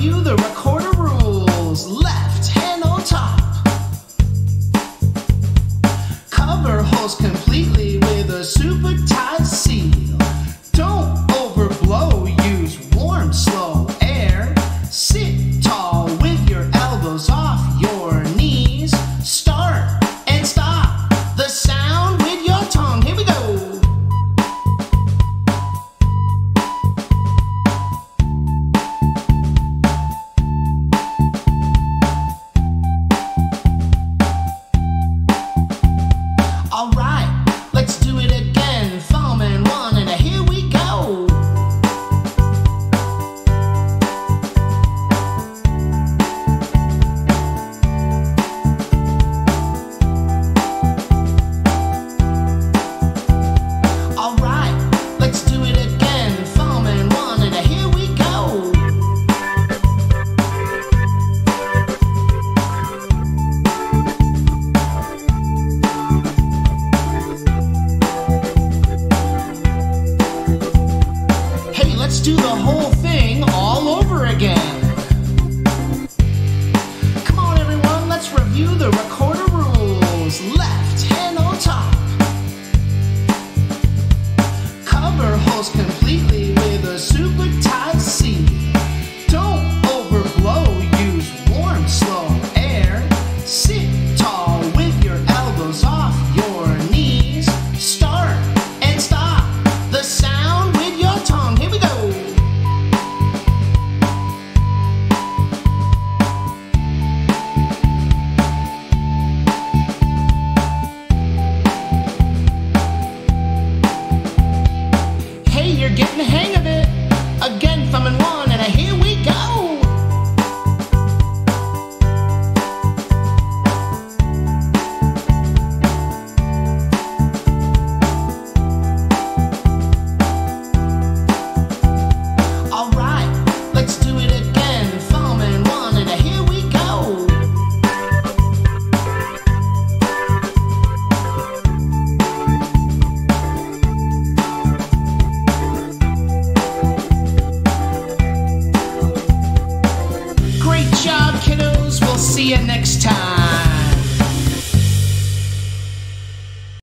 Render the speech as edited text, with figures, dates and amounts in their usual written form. review the recorder rules. Left hand on top. Cover holes completely with a super tight seal. Don't overblow, use warm, slow air. Sit tall with your elbows off your knees. Start and stop the sound with your tongue. Here we go. Let's do the whole thing all over again. Come on everyone, let's review the recorder rules. Left hand on top. Cover holes completely with a super tight seal. Don't overblow, use warm, slow air. Sit tall with your elbows off your knees. Start and stop the sound with your tongue. Here we go. You're getting the hang of it. Again, thumb and one, and here we go. All right, let's do it again. Kiddos, we'll see you next time.